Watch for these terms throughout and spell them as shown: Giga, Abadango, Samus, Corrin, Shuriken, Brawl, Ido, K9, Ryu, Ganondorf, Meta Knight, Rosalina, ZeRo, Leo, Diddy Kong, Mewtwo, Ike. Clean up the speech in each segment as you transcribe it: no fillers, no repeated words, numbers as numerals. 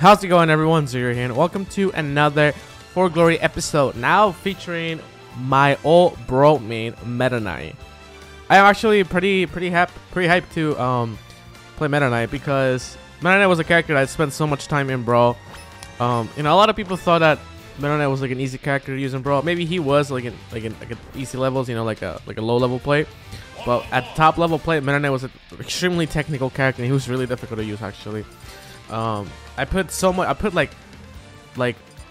How's it going, everyone? ZeRo here, and welcome to another For Glory episode, now featuring my old bro main, Meta Knight. I am actually pretty hyped to play Meta Knight, because Meta Knight was a character that I spent so much time in Brawl. You know, a lot of people thought that Meta Knight was like an easy character to use in Brawl. Maybe he was like an easy levels, you know, like a low level play. But at the top level play, Meta Knight was an extremely technical character, and he was really difficult to use, actually. I put so much. I put like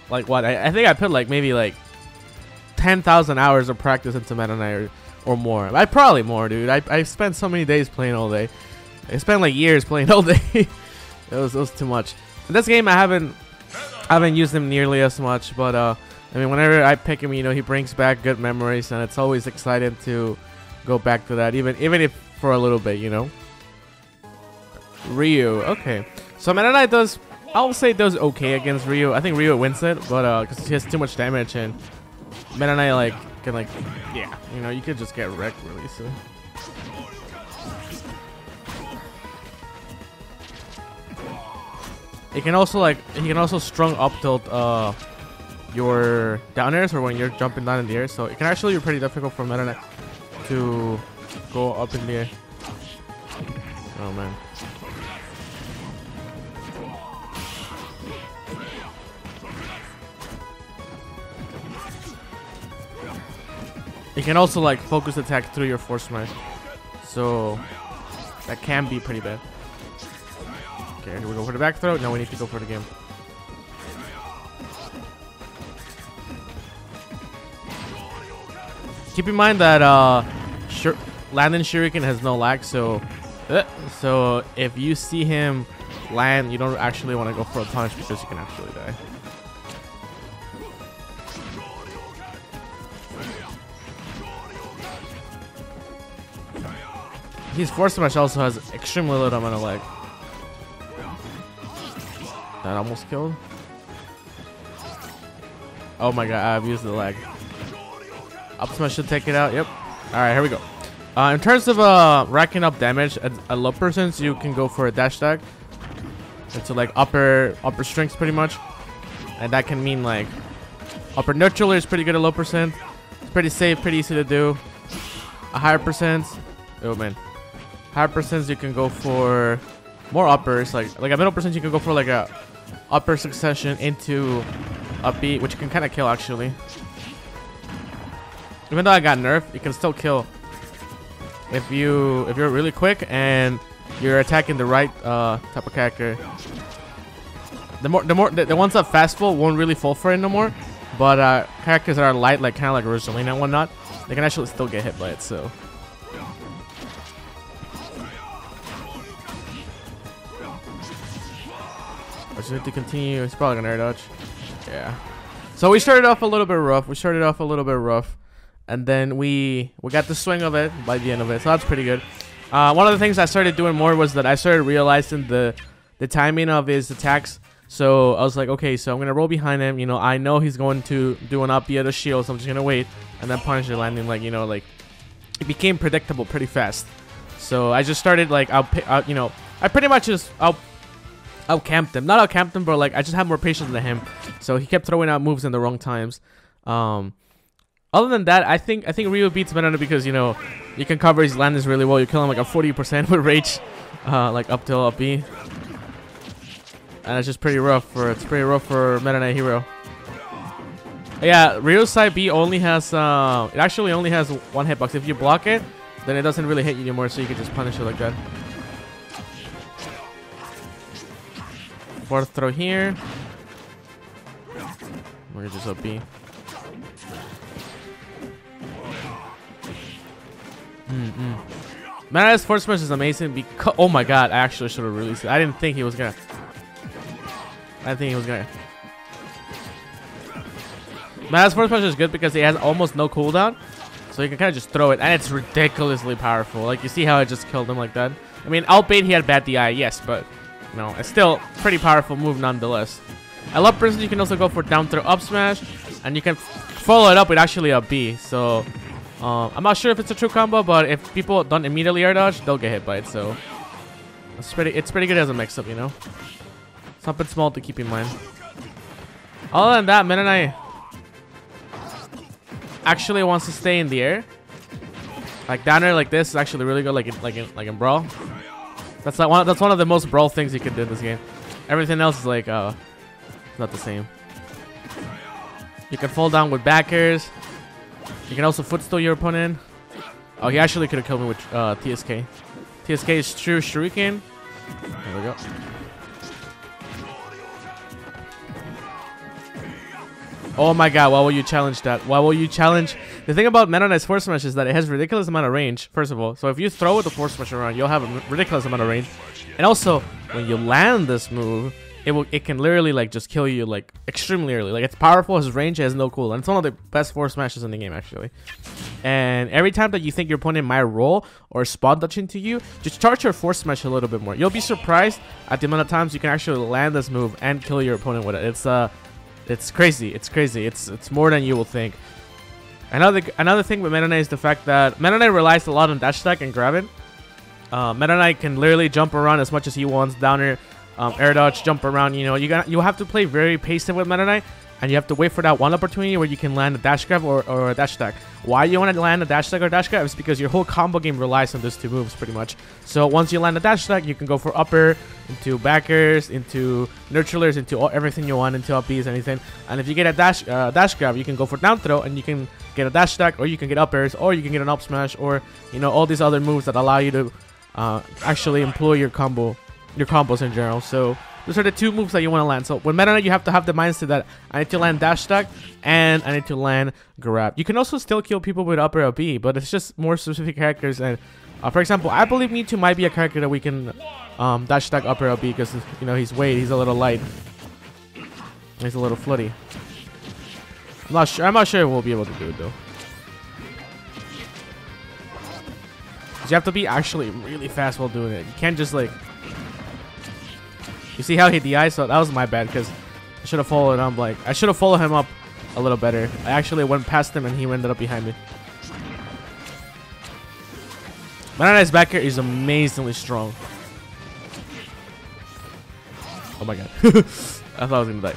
what? I think I put like maybe like 10,000 hours of practice into Meta Knight or more. I probably more, dude. I spent so many days playing all day. I spent like years playing all day. it was too much. In this game, I haven't used him nearly as much. But I mean, whenever I pick him, you know, he brings back good memories, and it's always exciting to go back to that, even if for a little bit, you know. Ryu, okay. So Meta Knight does, I will say, does okay against Ryu. I think Ryu wins it, but because he has too much damage, and Meta Knight can you know, you could just get wrecked really soon. It can also he can also strong up tilt your down airs, or when you're jumping down in the air, so it can actually be pretty difficult for Meta Knight to go up in the air. Oh man. You can also like focus attack through your force smash, so that can be pretty bad. Okay, here we go for the back throw. Now we need to go for the game. Keep in mind that landing Shuriken has no lag, so if you see him land, you don't actually want to go for a punish because you can actually die. His force smash also has extremely little amount of lag. That almost killed. Oh my god, I've used the lag. Up smash should take it out. Yep. Alright, here we go. In terms of racking up damage at a low persons, you can go for a dash attack into like upper strings pretty much. And that can mean like upper neutral is pretty good at low percent. It's pretty safe, pretty easy to do. A higher percent. Oh man. Higher percents you can go for more uppers, like a middle percent you can go for like a upper succession into upbeat, which can kind of kill actually. Even though I got nerfed, it can still kill if you're really quick and you're attacking the right type of character. The ones that fast fall won't really fall for it no more, but characters that are light, like kind of like Rosalina and whatnot, they can actually still get hit by it. So. I just need to continue. It's probably gonna air dodge. Yeah. So we started off a little bit rough. And then we got the swing of it by the end of it. So that's pretty good. One of the things I started doing more was that I started realizing the timing of his attacks. So I was like, okay, so I'm gonna roll behind him. You know, I know he's going to do an up the other shield, so I'm just gonna wait and then punish the landing. Like, you know, like it became predictable pretty fast. So I just started like I pretty much just outcamped him. Not outcamped him, but like I just had more patience than him, so he kept throwing out moves in the wrong times. Other than that, I think Ryu beats Meta Knight because, you know, you can cover his landings really well. You kill him like a 40% with rage, like up till up B, and it's just pretty rough for Meta Knight hero. Yeah, Ryu's side B only has it actually only has one hitbox. If you block it, then it doesn't really hit you anymore, so you can just punish it like that. Fourth throw here. We're just OP. Meta Knight's force smash is amazing because, oh my god, I actually should have released it. I didn't think he was gonna. Meta Knight's force smash is good because it has almost no cooldown, so you can kind of just throw it, and it's ridiculously powerful. Like, you see how I just killed him like that. I mean, albeit he had bad DI, yes, but no, it's still pretty powerful move nonetheless. I love Princess. You can also go for down throw up smash, and you can follow it up with actually a B. So I'm not sure if it's a true combo, but if people don't immediately air dodge, they'll get hit by it. So it's pretty good as a mix up, you know. Something small to keep in mind. Other than that, Meta Knight actually wants to stay in the air. Like down air like this is actually really good, like in Brawl. That's like one of the most Brawl things you can do in this game. Everything else is like not the same. You can fall down with back airs. You can also footstool your opponent. Oh, he actually could have killed me with TSK. TSK is true Shuriken. There we go. Oh my god, why will you challenge that? Why will you challenge? The thing about Meta Knight's force smash is that it has ridiculous amount of range, first of all. So if you throw with the force smash around, you'll have a ridiculous amount of range. And also, when you land this move, it can literally like just kill you like extremely early. Like it's powerful, his range has no cooldown. It's one of the best force smashes in the game actually. And every time that you think your opponent might roll or spawn dodge into you, just charge your force smash a little bit more. You'll be surprised at the amount of times you can actually land this move and kill your opponent with it. It's crazy. It's crazy. It's more than you will think. Another thing with Meta Knight is the fact that Meta Knight relies a lot on dash attack and grabbing. Meta Knight can literally jump around as much as he wants, down air, air dodge, jump around. You know, you have to play very patient with Meta Knight, and you have to wait for that one opportunity where you can land a dash grab or a dash attack. Why you want to land a dash attack or dash grab is because your whole combo game relies on those two moves pretty much. So once you land a dash attack, you can go for upper, into backers, into nurturers, into everything you want, into upbeats, anything. And if you get a dash grab, you can go for down throw and you can get a dash attack, or you can get uppers, or you can get an up smash, or you know all these other moves that allow you to actually employ your combos in general. So those are the two moves that you want to land. So with Meta Knight, you have to have the mindset that I need to land dash attack and I need to land grab. You can also still kill people with upper or B, but it's just more specific characters. And for example, I believe Mewtwo might be a character that we can dash attack upper or B because you know his weight, he's a little light, he's a little floaty. I'm not sure we'll be able to do it though. You have to be actually really fast while doing it. You can't just like. You see how he DI'd? So that was my bad because I should have followed him. Like I should have followed him up a little better. I actually went past him and he ended up behind me. Meta Knight's back air is amazingly strong. Oh my god! I thought I was gonna die.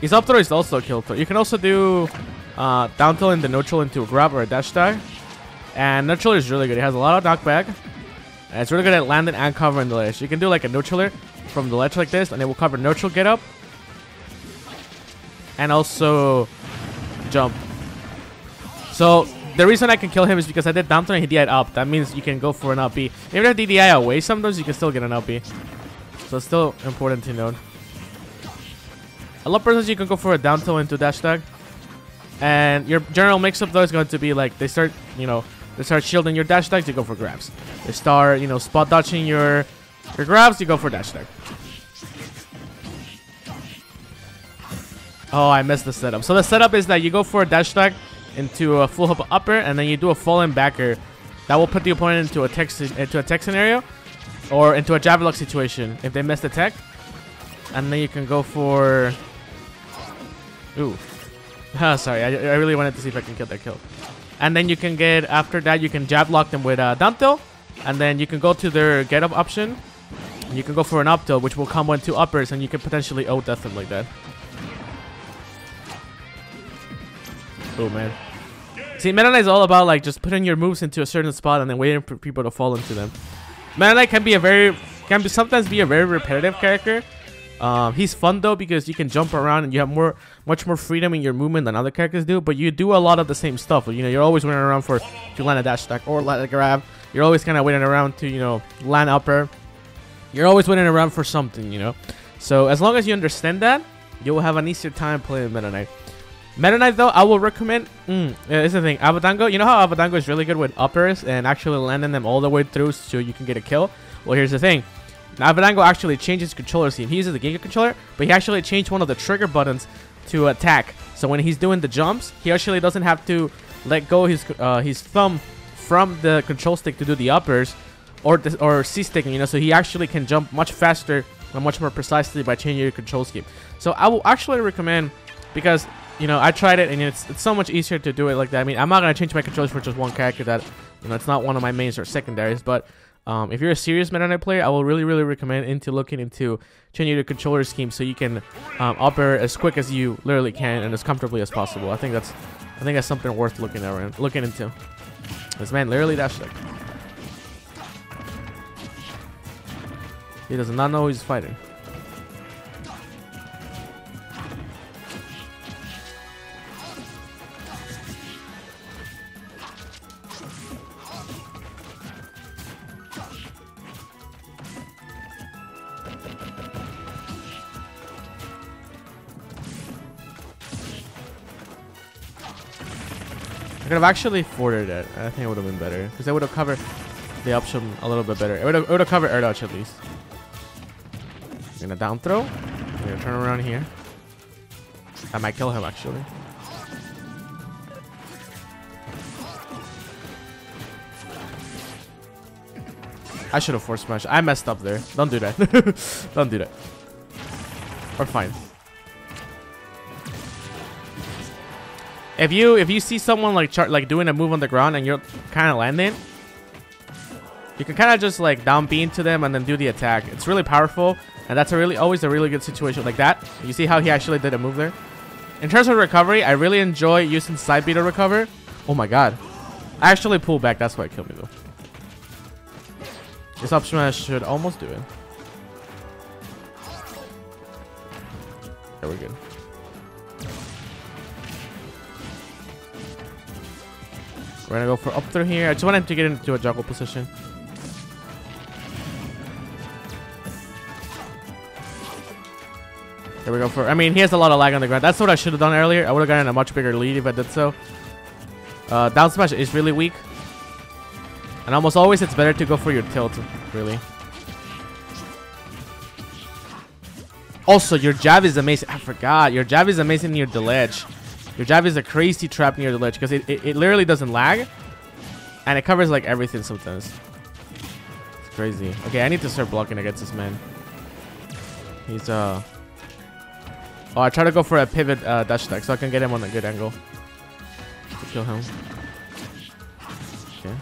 His up throw is also a kill throw. You can also do down tilt in the neutral into a grab or a dash dive. And neutral is really good. It has a lot of knockback. And it's really good at landing and covering the ledge. You can do like a neutraler from the ledge like this, and it will cover neutral get up. And also jump. So the reason I can kill him is because I did down throw and he DI'd up. That means you can go for an up B. Even if DDI away sometimes, you can still get an up B. So it's still important to note. A lot of persons you can go for a down throw into dash tag. And your general mix-up though is going to be like they start, you know, they start shielding your dash attacks, you go for grabs. They start, you know, spot dodging your grabs, you go for dash attack. Oh, I missed the setup. So the setup is that you go for a dash attack into a full hop upper, and then you do a fallen backer. That will put the opponent into a tech scenario, or into a jab lock situation if they miss the tech. And then you can go for... Ooh. Oh, sorry, I really wanted to see if I can get that kill. And then you can get, after that, you can jab lock them with down tilt. And then you can go to their get up option. And you can go for an up tilt, which will combo into uppers. And you can potentially O-death them like that. Oh, man. See, Meta Knight is all about, like, just putting your moves into a certain spot and then waiting for people to fall into them. Meta Knight can be sometimes a very repetitive character. He's fun though because you can jump around and you have much more freedom in your movement than other characters do, but you do a lot of the same stuff. You know, you're always running around to land a dash attack or land a grab. You're always kind of waiting around to, you know, land upper. You're always waiting around for something, you know. So as long as you understand that, you will have an easier time playing Meta Knight. Meta Knight though, I will recommend. Here's the thing, Abadango. You know how Abadango is really good with uppers and actually landing them all the way through so you can get a kill. Well, here's the thing. Now, Abadango actually changed his controller scheme. He uses the Giga controller, but he actually changed one of the trigger buttons to attack. So when he's doing the jumps, he actually doesn't have to let go his thumb from the control stick to do the uppers or C stick, you know, so he actually can jump much faster and much more precisely by changing your control scheme. So I will actually recommend, because, you know, I tried it and it's so much easier to do it like that. I mean, I'm not going to change my controllers for just one character that, you know, it's not one of my mains or secondaries, but If you're a serious Meta Knight player, I will really recommend looking into changing your controller scheme so you can up air as quick as you literally can and as comfortably as possible. I think that's something worth looking at, right? Looking into. This man literally dashed it. He does not know he's fighting. I could have actually forwarded it. I think it would have been better because I would have covered the option a little bit better. It would have covered air dodge at least. I'm gonna down throw. I'm gonna turn around here. I might kill him actually. I should have forced smash. I messed up there. Don't do that. Don't do that. We're fine. If you see someone like doing a move on the ground and you're kind of landing, you can kind of just like down B into them and then do the attack. It's really powerful, and that's always a really good situation like that. You see how he actually did a move there. In terms of recovery, I really enjoy using side B to recover. Oh my god, I actually pulled back. That's why it killed me though. This up smash should almost do it. There we go. We're gonna go for up through here. I just want him to get into a juggle position. There we go for. I mean, he has a lot of lag on the ground. That's what I should have done earlier. I would have gotten a much bigger lead if I did so. Down smash is really weak, and almost always it's better to go for your tilt. Really. Also, your jab is amazing. I forgot. Your jab is amazing near the ledge. Your jab is a crazy trap near the ledge because it literally doesn't lag and it covers like everything sometimes. It's crazy. Okay, I need to start blocking against this man. He's oh, I try to go for a pivot dash attack so I can get him on a good angle to kill him. Okay.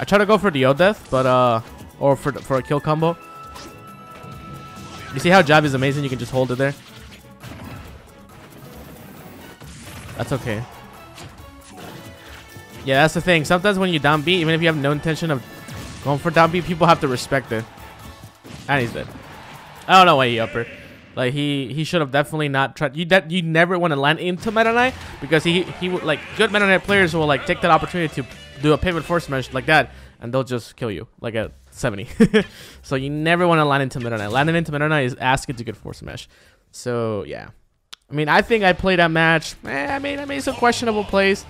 I try to go for the O death, but or for a kill combo. You see how jab is amazing? You can just hold it there. That's okay. Yeah, that's the thing. Sometimes when you down B, even if you have no intention of going for down B, people have to respect it. And he's dead. I don't know why he upper. Like he should have definitely not tried. You never want to land into Meta Knight because he would like good Meta Knight players will like take that opportunity to do a pivot force smash like that, and they'll just kill you like at 70. So you never want to land into Meta Knight. Landing into Meta Knight is asking to get force smash. So yeah. I mean, I think I played that match. I made some questionable plays,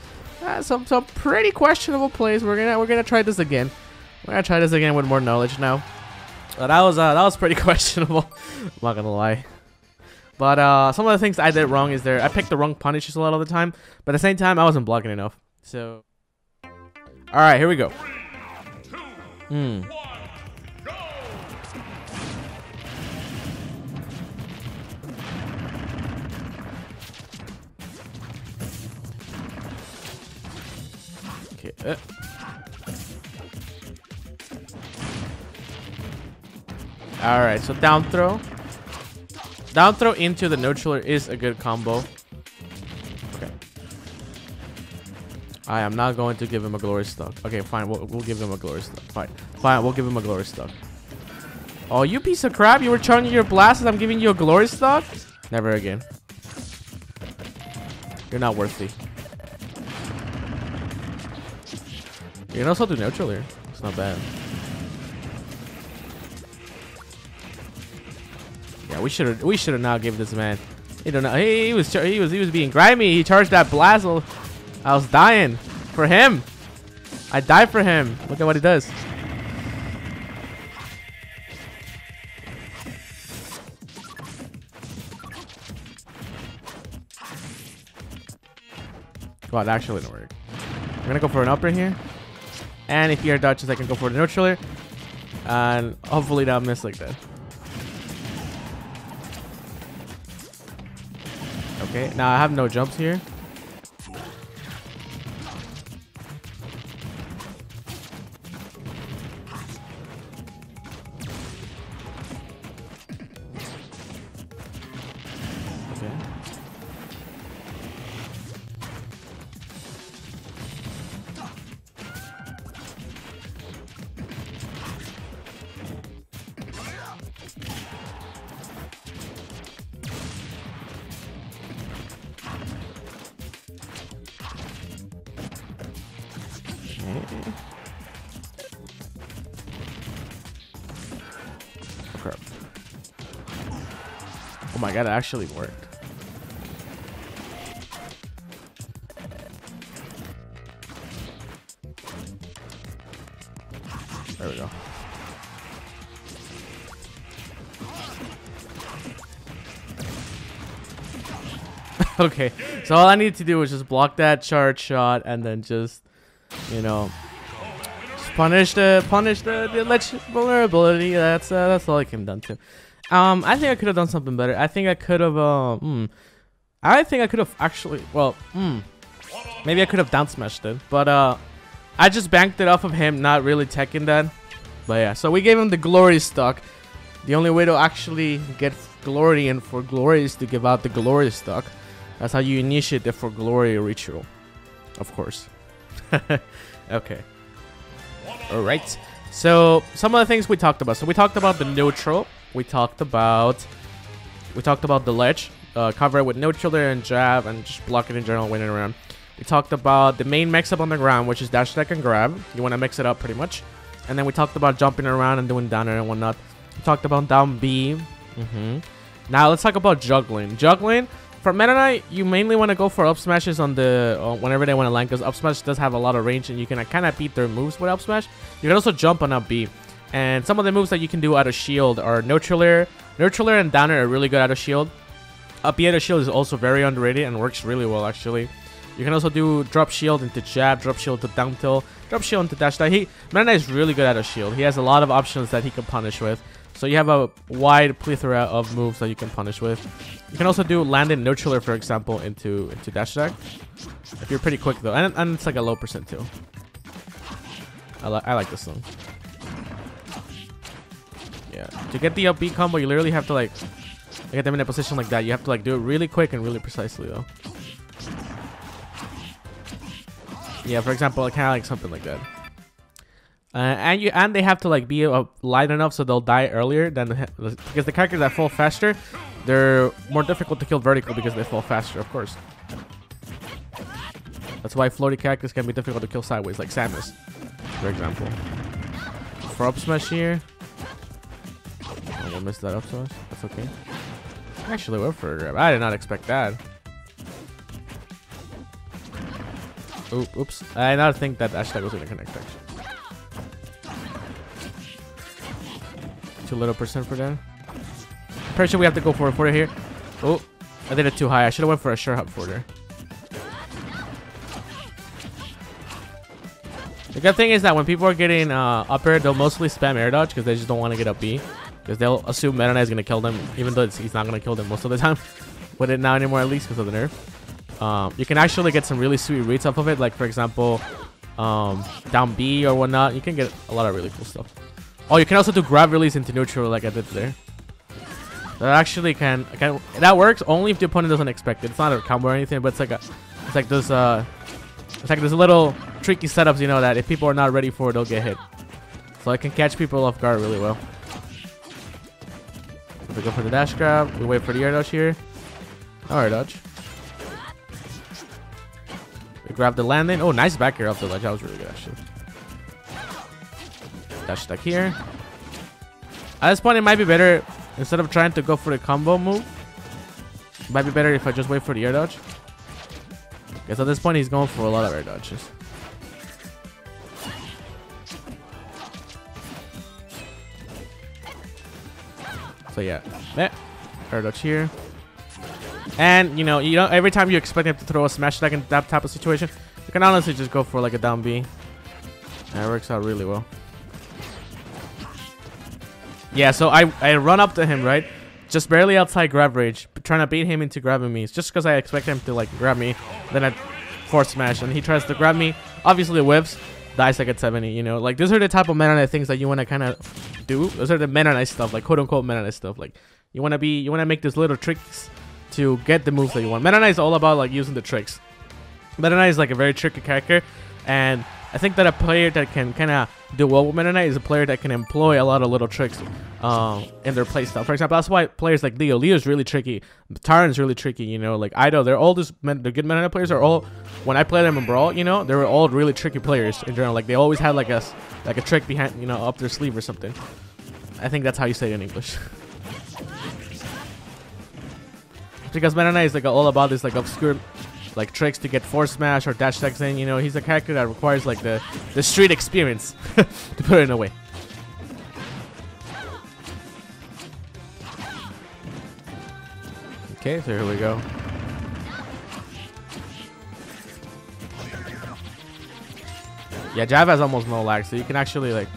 some pretty questionable plays. We're gonna try this again. We're gonna try this again with more knowledge now. But that was pretty questionable. I'm not gonna lie. But some of the things I did wrong is I picked the wrong punishes a lot of the time. But at the same time, I wasn't blocking enough. So, all right, here we go. All right, so down throw into the no-chiller is a good combo. Okay, I am not going to give him a glory stock. Okay, fine, we'll give him a glory stock. Fine, we'll give him a glory stock. Oh, you piece of crap! You were charging your blast, and I'm giving you a glory stock. Never again. You're not worthy. You can also do neutral here. It's not bad. Yeah, we should have not given this man. You don't know. He was being grimy. He charged that blast. I was dying for him. I died for him. Look at what he does. Wow, that actually didn't work. I'm gonna go for an upper here. And if he air dodges, I can go for the neutral air. And hopefully not miss like that. Okay, now I have no jumps here. Crap. Oh my god, it actually worked. There we go. Okay, so all I need to do is just block that charge shot and then just, you know, just punish the electric vulnerability. That's all I came down to. I think I could have done something better. I think I could have I think I could have actually, well, maybe I could have down smashed it, but I just banked it off of him, not really teching that. But yeah, so we gave him the glory stock. The only way to actually get glory and for glory is to give out the glory stock. That's how you initiate the for glory ritual, of course. Okay. Alright. So some of the things we talked about. So we talked about the neutral. We talked about the ledge. Cover it with neutral there and jab and just block it in general, winning around. We talked about the main mix up on the ground, which is dash attack and grab. You want to mix it up pretty much. And then we talked about jumping around and doing down air and whatnot. We talked about down B. Now let's talk about juggling. For Meta Knight, you mainly want to go for up smashes on the whenever they want to land, because up smash does have a lot of range and you can kind of beat their moves with up smash. You can also jump on up B. And some of the moves that you can do out of shield are neutral air. Neutral air and down air are really good out of shield. Up B out of shield is also very underrated and works really well actually. You can also do drop shield into jab, drop shield to down tilt, drop shield into dash dive. Meta Knight is really good out of shield. He has a lot of options that he can punish with. So you have a wide plethora of moves that you can punish with. You can also do landed neutral air, for example, into dash attack. If you're pretty quick though, and it's like a low percent too. I like this one. Yeah, to get the up B combo, you literally have to like get them in a position like that. You have to like do it really quick and really precisely though. Yeah, for example, I kind of like something like that. And they have to like be light enough so they'll die earlier than because the characters that fall faster, they're more difficult to kill vertical because they fall faster, of course. That's why floaty characters can be difficult to kill sideways, like Samus, for example. For up smash here, oh, I missed that up smash. That's okay. Actually, went for a grab. I did not expect that. Oops! I did not think that dash tag was gonna connect actually. 2% for that. Pretty sure we have to go for a forward here. Oh, I did it too high. I should have went for a sure hop forwarder. The good thing is that when people are getting up air, they'll mostly spam air dodge because they just don't want to get up B. Because they'll assume Meta Knight is going to kill them, even though he's not going to kill them most of the time. But it not anymore, at least because of the nerf. You can actually get some really sweet reads off of it. Like, for example, down B or whatnot. You can get a lot of really cool stuff. Oh, you can also do grab release into neutral like I did there. That actually can that works only if the opponent doesn't expect it. It's not a combo or anything, but it's like those little tricky setups, you know, that if people are not ready for it, they'll get hit. So I can catch people off guard really well. We go for the dash grab, we wait for the air dodge here. Alright, dodge. We grab the landing. Oh, nice back air off the ledge. That was really good actually. Dash attack here. At this point, it might be better, instead of trying to go for the combo move, it might be better if I just wait for the air dodge. Because at this point, he's going for a lot of air dodges. So yeah, air dodge here. And you know, every time you expect him to throw a smash attack in that type of situation, you can honestly just go for like a down B. That works out really well. Yeah, so I run up to him, right? Just barely outside grab range, trying to bait him into grabbing me. It's just because I expect him to, like, grab me. Then I force smash, and he tries to grab me. Obviously, whips. Dies like at 70, you know? Like, these are the type of Meta Knight things that you want to kind of do. Those are the Meta Knight stuff, like, quote-unquote Meta Knight stuff. Like, you want to make these little tricks to get the moves that you want. Meta Knight is all about, like, using the tricks. Meta Knight is, like, a very tricky character, and I think that a player that can kind of do well with Meta Knight is a player that can employ a lot of little tricks in their playstyle. For example, that's why players like Leo, Leo's really tricky, Tauren's really tricky, you know, like Ido, they're all just, the good Meta Knight players are all, when I played them in Brawl, you know, they were all really tricky players in general, like they always had like a trick behind, you know, up their sleeve or something. I think that's how you say it in English. Because Meta Knight is like all about this like obscure like tricks to get force smash or dash attacks in, you know, he's a character that requires like the street experience to put it in a way. Okay, so here we go. Yeah, Jab has almost no lag, so you can actually like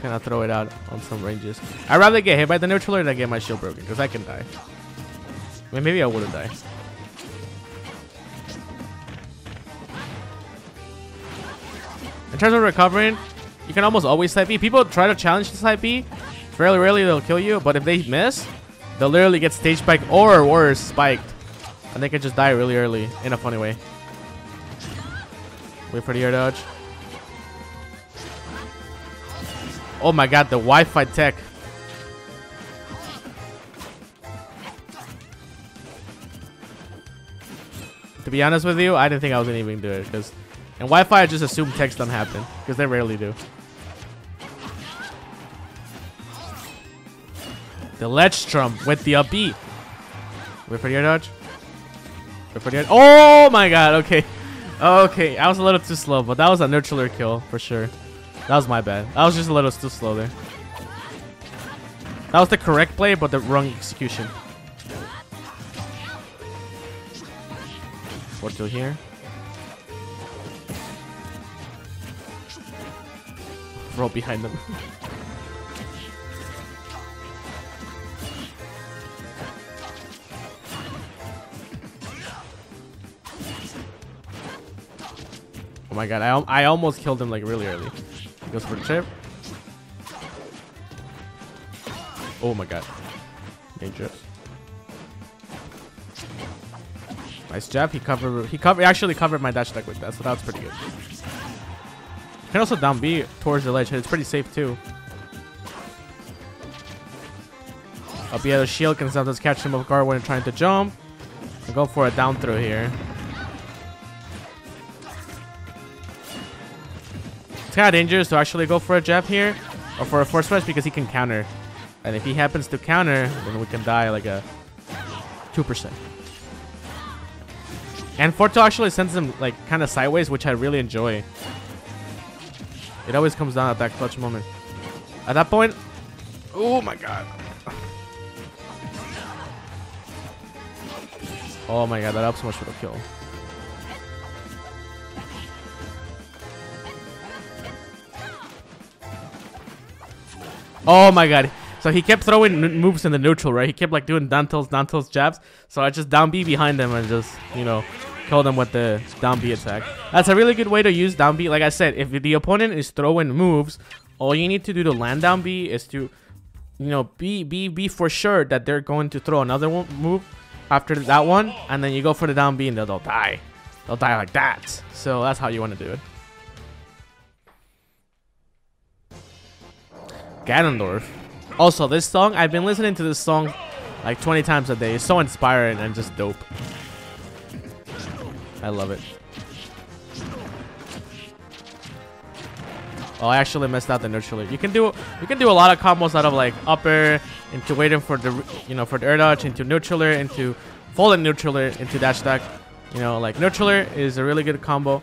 kind of throw it out on some ranges. I'd rather get hit by the neutraler than get my shield broken, because I can die. I mean, maybe I wouldn't die. In terms of recovering, you can almost always side B. People try to challenge the side B. Fairly rarely they'll kill you, but if they miss, they'll literally get stage spiked or worse, spiked. And they can just die really early in a funny way. Wait for the air dodge. Oh my god, the Wi-Fi tech. To be honest with you, I didn't think I was gonna even do it, because in Wi-Fi I just assume techs don't happen, because they rarely do. The Ledstrom with the up B. Wait for the air dodge. Wait for the air. Oh my god! Okay, okay. I was a little too slow, but that was a neutral kill for sure. That was my bad. I was just a little too slow there. That was the correct play, but the wrong execution. Forward till here. Roll behind them. Oh my god, I almost killed him like really early. He goes for the chip. Oh my god. Dangerous. Nice jab. He actually covered my dash attack with that, so that was pretty good. You can also down B towards the ledge. It's pretty safe too. Up B, the shield can sometimes catch him off guard when trying to jump. I'll go for a down throw here. It's kind of dangerous to actually go for a jab here or for a force smash because he can counter, and if he happens to counter, then we can die like a 2%. And Forto actually sends him like kind of sideways, which I really enjoy. It always comes down at that clutch moment. At that point, oh my god. Oh my god, that up smash would have killed. Oh my god. So he kept throwing moves in the neutral, right? He kept like doing down tilts, jabs. So I just down B behind him and just, you know, kill them with the down B attack. That's a really good way to use down B. Like I said, if the opponent is throwing moves, all you need to do to land down B is to, you know, be for sure that they're going to throw another one move after that one, and then you go for the down B and they'll die. They'll die like that. So that's how you want to do it. Ganondorf. Also, this song, I've been listening to this song like 20 times a day. It's so inspiring and just dope. I love it. Oh, I actually messed out the neutral. You can do a lot of combos out of like upper into waiting for the, you know, for the air dodge into neutraler into fallen neutraler into dash attack. You know, like neutraler is a really good combo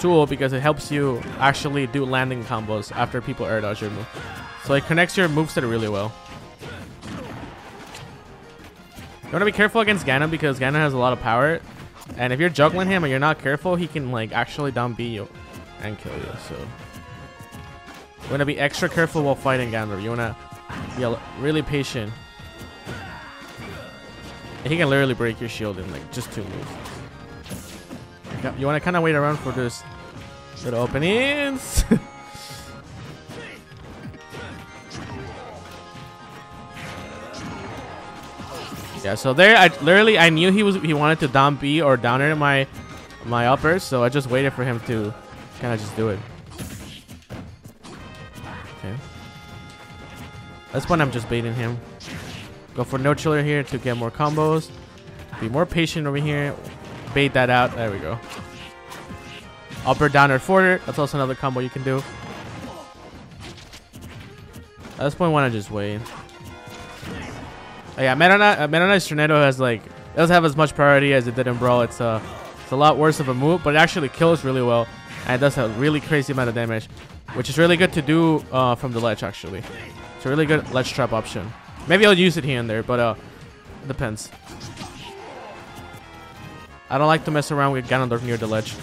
tool because it helps you actually do landing combos after people air dodge your move. So it connects your moveset really well. You want to be careful against Ganon because Ganon has a lot of power. And if you're juggling him and you're not careful, he can like actually down B you and kill you. So you want to be extra careful while fighting Ganondorf. You want to be really patient. And he can literally break your shield in like just 2 moves. You want to kind of wait around for those little openings. Yeah, so there I knew he wanted to down B or down air my uppers, so I just waited for him to kind of just do it. That's when I'm just baiting him. Go for no chiller here to get more combos. Be more patient over here. Bait that out. There we go. Upper, downer, forward. That's also another combo you can do. At this point, I want to just wait. Oh, yeah, Meta Knight's Tornado has like doesn't have as much priority as it did in Brawl. It's a lot worse of a move, but it actually kills really well, and it does a really crazy amount of damage, which is really good to do from the ledge. Actually, it's a really good ledge trap option. Maybe I'll use it here and there, but depends. I don't like to mess around with Ganondorf near the ledge.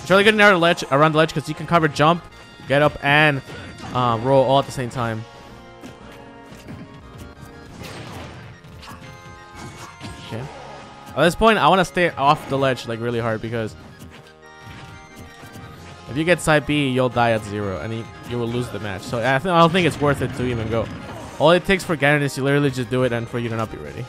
It's really good near the ledge, around the ledge, because you can cover jump, get up, and roll all at the same time. Okay. At this point, I want to stay off the ledge like really hard, because if you get side B, you'll die at zero, and you will lose the match. So I don't think it's worth it to even go. All it takes for Ganon is you literally just do it, and for you to not be ready.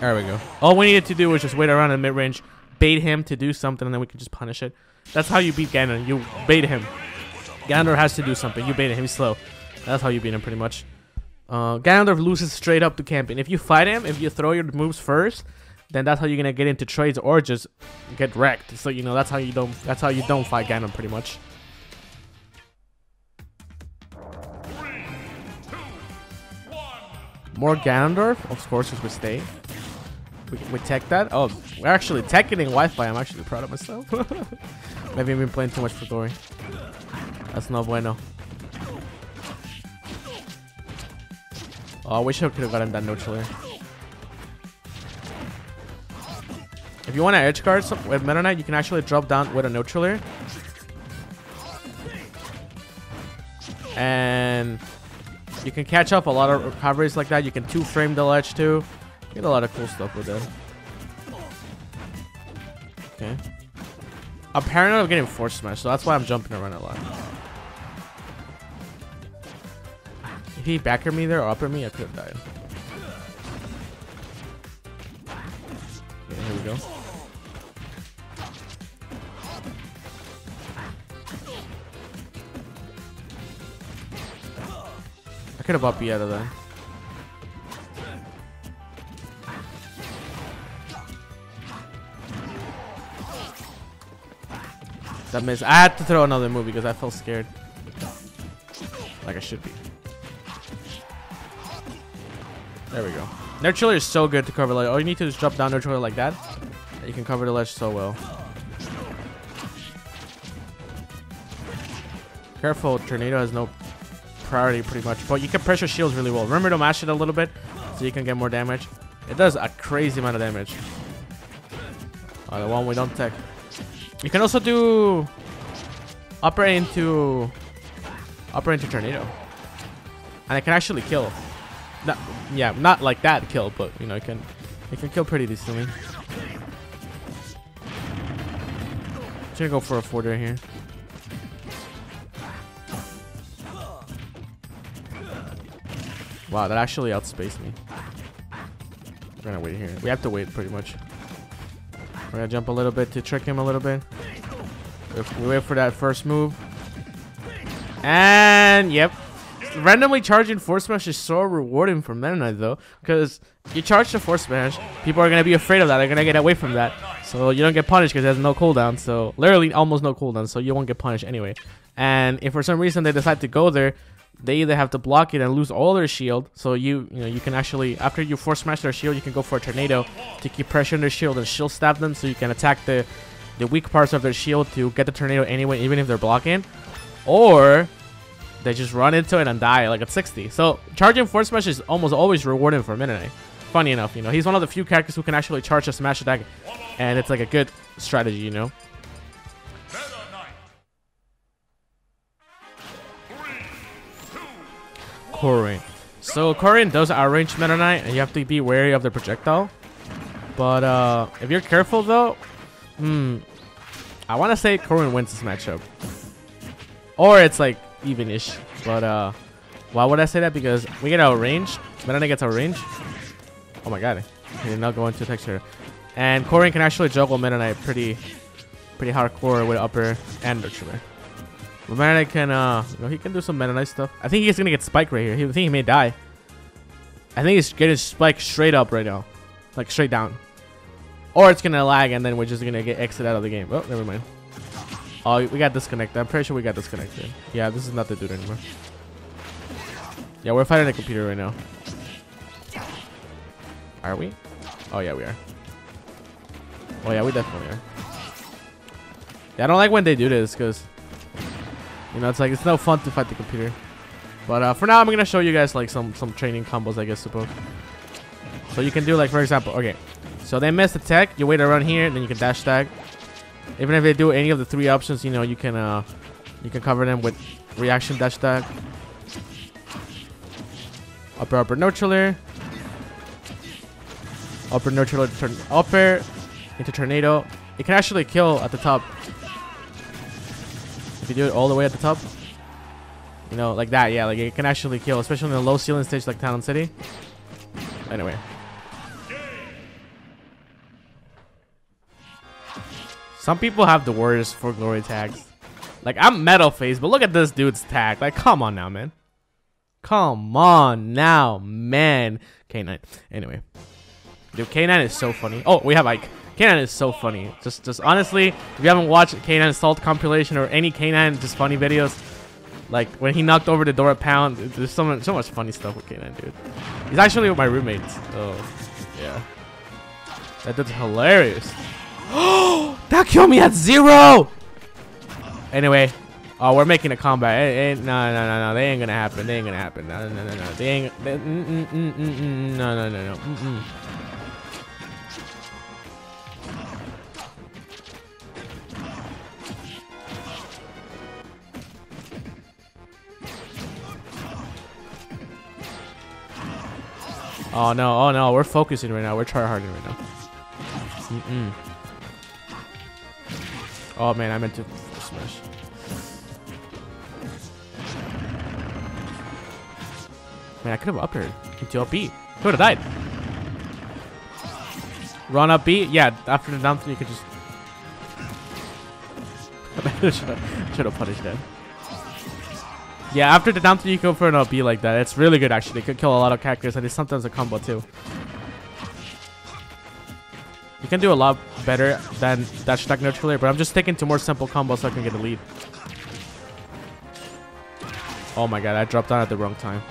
There we go. All we needed to do was just wait around in mid range. Bait him to do something, and then we can just punish it. That's how you beat Ganon. You bait him. Ganondorf has to do something. You bait him. He's slow. That's how you beat him, pretty much. Ganondorf loses straight up to camping. If you fight him, if you throw your moves first, then that's how you're gonna get into trades or just get wrecked. So you know that's how you don't. That's how you don't fight Ganon, pretty much. 3, 2, 1. More Ganondorf, of course, as we stay. We tech that. Oh, we're actually teching Wi-Fi. I'm actually proud of myself. Maybe I've been playing too much for Dory. That's no bueno. Oh, I wish I could have gotten that no chiller. If you want to edge guard with Meta Knight, you can actually drop down with a no chiller. And you can catch up a lot of recoveries like that. You can two frame the ledge too. Get a lot of cool stuff with that. Okay. I'm paranoid of getting force smashed, so that's why I'm jumping around a lot. If he backer me there or upper me, I could have died. Okay, here we go. I could have up you out of there. That missed. I had to throw another move because I felt scared. Like I should be. There we go. Nair Chiller is so good to cover ledge. All you need to do is drop down Nair Chiller like that. And you can cover the ledge so well. Careful, Tornado has no priority pretty much. But you can pressure shields really well. Remember to mash it a little bit so you can get more damage. It does a crazy amount of damage. Oh, the one we don't tech. You can also do upper into Tornado, and it can actually kill. Not, yeah, not like that kill, but you know it can kill pretty decently. I'm gonna go for a forwarder here. Wow, that actually outspaced me. We're gonna wait here. We have to wait pretty much. We're gonna jump a little bit to trick him a little bit. We wait for that first move. And yep. Randomly charging Force Smash is so rewarding for Meta Knight though. Because you charge the Force Smash, people are gonna be afraid of that. They're gonna get away from that. So you don't get punished because it has no cooldown. So literally almost no cooldown. So you won't get punished anyway. And if for some reason they decide to go there, they either have to block it and lose all their shield, so you know you can actually, after you force smash their shield, you can go for a Tornado to keep pressuring their shield and shield stab them, so you can attack the weak parts of their shield to get the Tornado anyway, even if they're blocking, or they just run into it and die like at 60. So charging force smash is almost always rewarding for Meta Knight. Funny enough, you know, he's one of the few characters who can actually charge a smash attack, and it's like a good strategy, you know. Corrin. So Corrin does outrange Meta Knight, and you have to be wary of the projectile. But if you're careful though, I want to say Corrin wins this matchup, or it's like even-ish. But why would I say that? Because we get outranged. Meta Knight gets outranged. Oh my god, he did not go into texture. And Corrin can actually juggle Meta Knight pretty hardcore with upper and neutral. But Meta Knight can, you know, he can do some Meta Knight stuff. I think he's gonna get spiked right here. I think he may die. I think he's getting spiked straight up right now, like straight down. Or it's gonna lag, and then we're just gonna get exit out of the game. Oh, never mind. Oh, we got disconnected. I'm pretty sure we got disconnected. Yeah, this is not the dude anymore. Yeah, we're fighting a computer right now. Are we? Oh yeah, we are. Oh yeah, we definitely are. Yeah, I don't like when they do this because, you know, it's like it's no fun to fight the computer. But for now, I'm gonna show you guys like some training combos, I guess, suppose. So you can do like, for example, okay. So they missed attack. You wait around here, and then you can dash tag. Even if they do any of the three options, you know, you can cover them with reaction dash tag. Upper upper neutral air. Upper neutral turn upper into tornado. It can actually kill at the top if you do it all the way at the top. You know, like that. Yeah, like it can actually kill, especially in a low ceiling stage like Town and City. Anyway. Some people have the worst for glory tags. Like I'm metal faced, but look at this dude's tag. Like, come on now, man. Come on now, man. K9. Anyway. Dude, K9 is so funny. Oh, we have Ike. K9 is so funny. Just honestly, if you haven't watched K9 Salt compilation or any K9 just funny videos, like when he knocked over the door at Pound, there's so much funny stuff with K9, dude. He's actually with my roommates. Oh, yeah. That dude's hilarious. Oh, that killed me at ZeRo. Anyway. Oh, we're making a combat. No, they ain't gonna happen. They ain't gonna happen. No. They ain't. No. Oh no. We're focusing right now. We're tryharding right now. Oh man, I meant to smash. Man, I could have up here into up B. He would have died. Run up B. Yeah, after the down three, you could just. Should have punished that. Yeah, after the down three, you go for an up B like that. It's really good actually. It could kill a lot of characters, and it's sometimes a combo too. You can do a lot better than dash attack neutral air, but I'm just sticking to more simple combos so I can get a lead. Oh my god, I dropped down at the wrong time.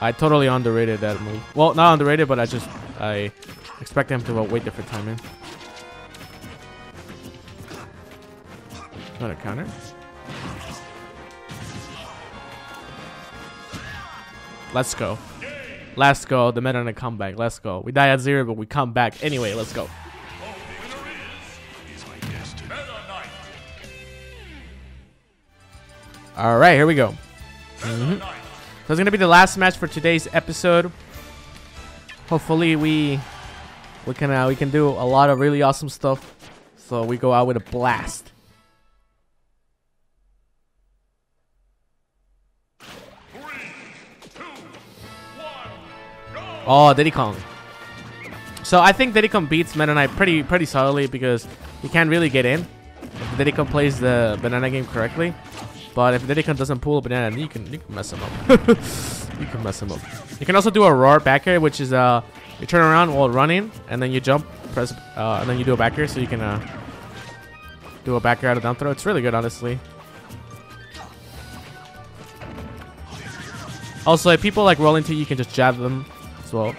I totally underrated that move. Well, not underrated, but I expect him to wait different timing. Not a counter. Let's go. Let's go. The Meta Knight comeback. Let's go. We die at zero, but we come back anyway. Let's go. All right, here we go. So it's going to be the last match for today's episode. Hopefully we can do a lot of really awesome stuff. So we go out with a blast. Three, two, one, go. Oh, Diddy Kong. So I think Diddy Kong beats Meta Knight pretty solidly because he can't really get in if Diddy Kong plays the banana game correctly. But if Diddy Kong doesn't pull a banana, you can mess him up. You can mess him up. You can also do a roar back air, which is you turn around while running, and then you jump, press, and then you do a back air, so you can do a back air out of down throw. It's really good, honestly. Also, if people like roll into you, you can just jab them as well.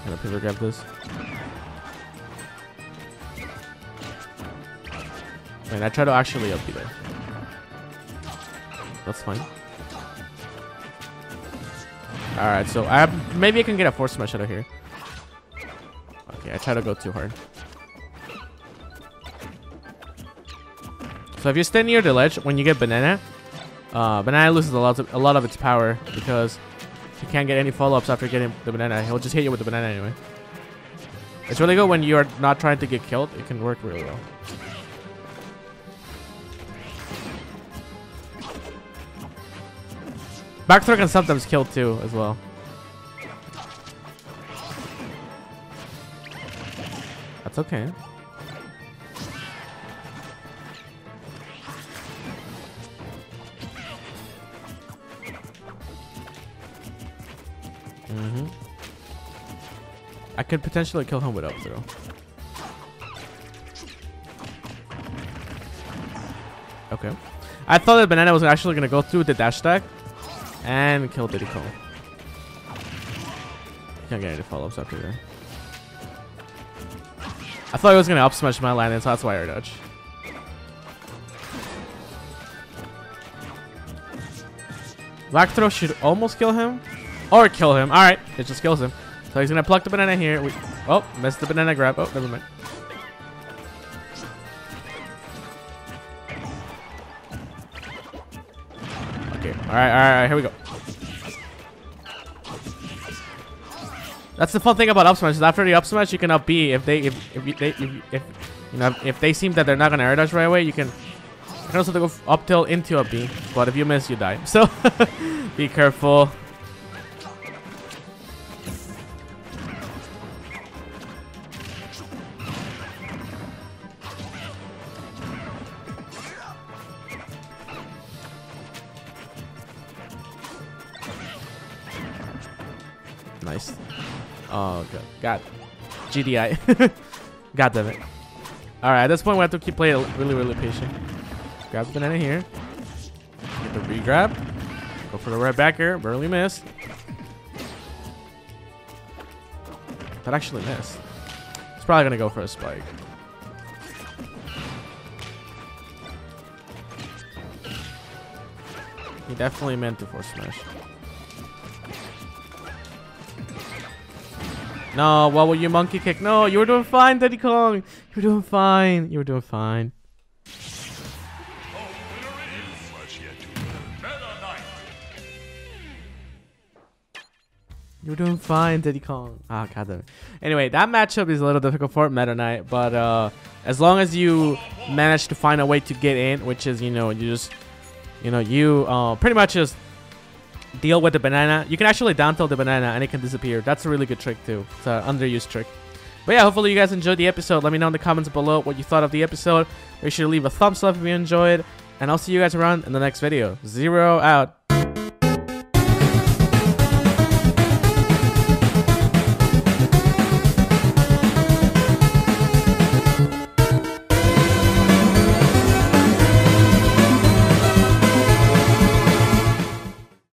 I'm gonna paper grab this. Man, I try to actually up you there. That's fine. Alright, so maybe I can get a force smash out of here. Okay, I try to go too hard. So if you stay near the ledge when you get banana, banana loses a lot of its power because you can't get any follow-ups after getting the banana. He'll just hit you with the banana anyway. It's really good when you're not trying to get killed. It can work really well. Back throw can sometimes kill too, as well. That's okay. Mm-hmm. I could potentially kill him with up throw. Okay. I thought that banana was actually gonna go through the dash attack and kill Diddy Kong. Can't get any follow-ups after here. I thought it was gonna up smash my landing, so that's why I air dodge. Black throw should almost kill him, or kill him. All right, it just kills him. So he's gonna pluck the banana here. Oh, missed the banana grab. Oh, never mind. Okay. All right. Here we go. That's the fun thing about up smash. Is after the up smash, you can up B if they seem that they're not gonna air dodge right away, you can. You also have to go up till into a B, but if you miss, you die. So be careful. Nice. Oh god, GDI. God damn it. All right, at this point we have to keep playing really, really patient. Grab the banana here. Get the re-grab. Go for the right back air. Barely missed. That actually missed. It's probably gonna go for a spike. He definitely meant to force smash. No, what will you monkey kick? No, you were doing fine, Diddy Kong. You were doing fine. You were doing fine. You're doing fine, Diddy Kong. Ah, god damn it. Anyway, that matchup is a little difficult for Meta Knight, but as long as you manage to find a way to get in, which is, you pretty much just deal with the banana. You can actually down tilt the banana and it can disappear. That's a really good trick too. It's an underused trick. But yeah, hopefully you guys enjoyed the episode. Let me know in the comments below what you thought of the episode. Make sure to leave a thumbs up if you enjoyed, and I'll see you guys around in the next video. ZeRo out.